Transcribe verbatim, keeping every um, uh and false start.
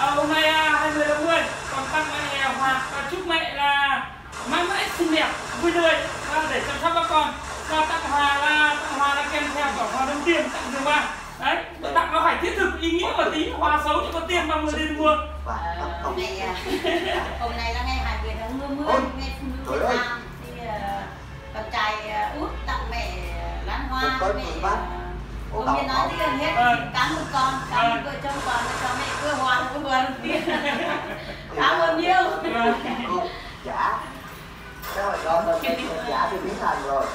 à, hôm nay hai mươi tháng mười còn tặng mẹ Hoàng và chúc mẹ là mãi mãi xinh đẹp vui tươi và để chăm sóc các con. Và tặng Hòa là tặng Hòa là kèm theo quả hoa đồng tiền tặng đường vàng đấy, tặng nó phải thiết thực ý nghĩa một tí, hoa xấu thì có tiền mà mua tiền mua. Hôm nay hôm nay là ngày hai mươi tháng mười, ngày phụ nữ Việt Nam thì con trai út tặng mẹ Lan Hoa, mẹ cũng như nói tiền hết, cảm ơn con, cảm ơn vợ chồng con đã cho mẹ cơ hoa của vợ đồng tiền, cảm ơn nhiều. Giả, cái hồi đó là giả thì biến thành rồi.